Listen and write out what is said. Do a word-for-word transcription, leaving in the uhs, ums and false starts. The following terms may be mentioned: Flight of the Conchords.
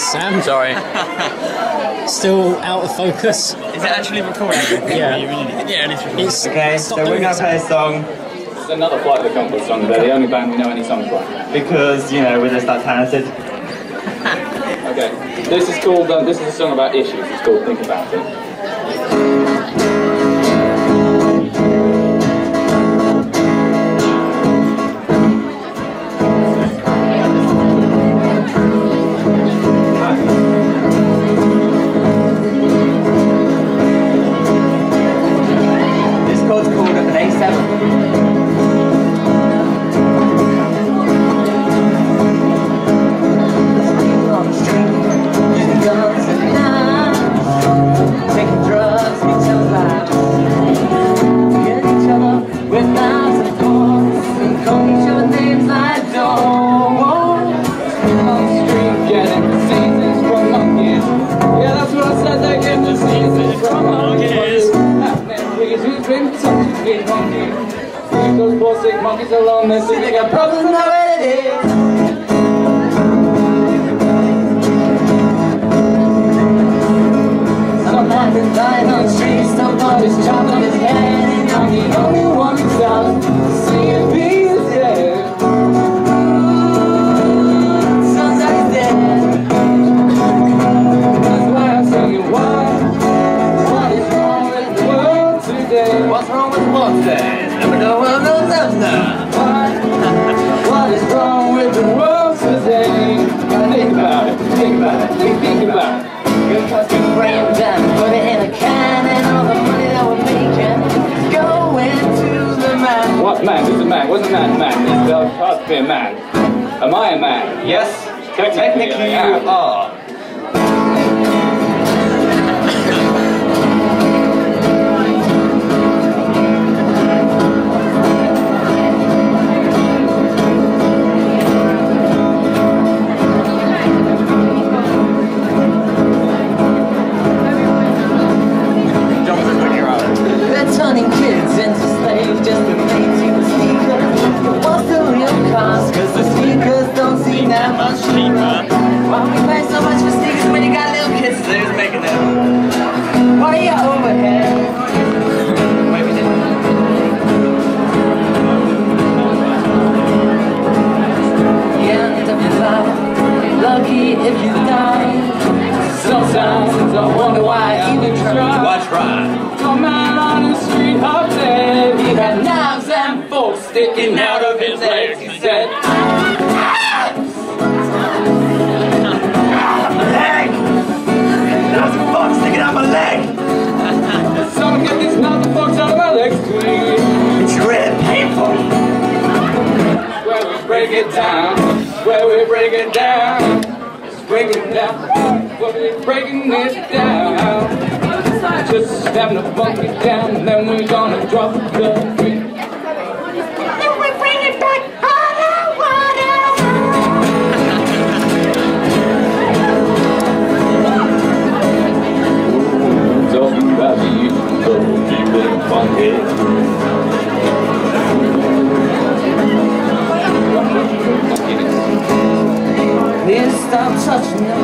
Jesus, Sam, sorry. Still out of focus. Is it actually recording? Yeah. Yeah, it's recording. It's, okay, so we're going to play a song. It's another Flight of the Conchords song, they're the only band we know any songs by. Because, you know, we're just that talented. Okay, this is called, uh, this is a song about issues, it's called Think About It. Those poor sick monkeys alone, they're sick, they got problems, and I know it is. What's wrong with monsters? Never know what knows after. What? What is wrong with the world today? Think about it, think about it, think, think about it. Your custom brand done, put it in a can, and all the money that we're making go into the man. What man? Who's a man? What's a man? Man? It's the past be a man. Am I a man? Yes. Technically, Technically I am. You are. Sticking out of his legs, he said, ah! My leg! There's a fox sticking out my leg! Someone get this nothing fox out of my legs, please! It's really painful! Where we break it down, where we break it down, just break it down, where we breaking it down. Just having to bump it down, then we're gonna drop the beat. Stop touching me.